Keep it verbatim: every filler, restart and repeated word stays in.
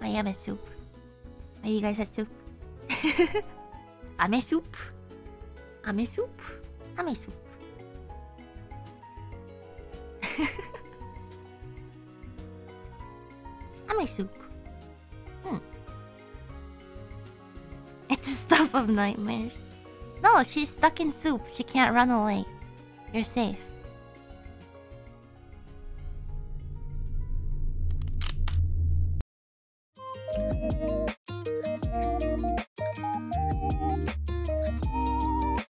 I am a soup. Are you guys a soup? I'm a soup. I'm a soup. I'm a soup. I'm a soup. Hmm. It's the stuff of nightmares. No, she's stuck in soup. She can't run away. You're safe.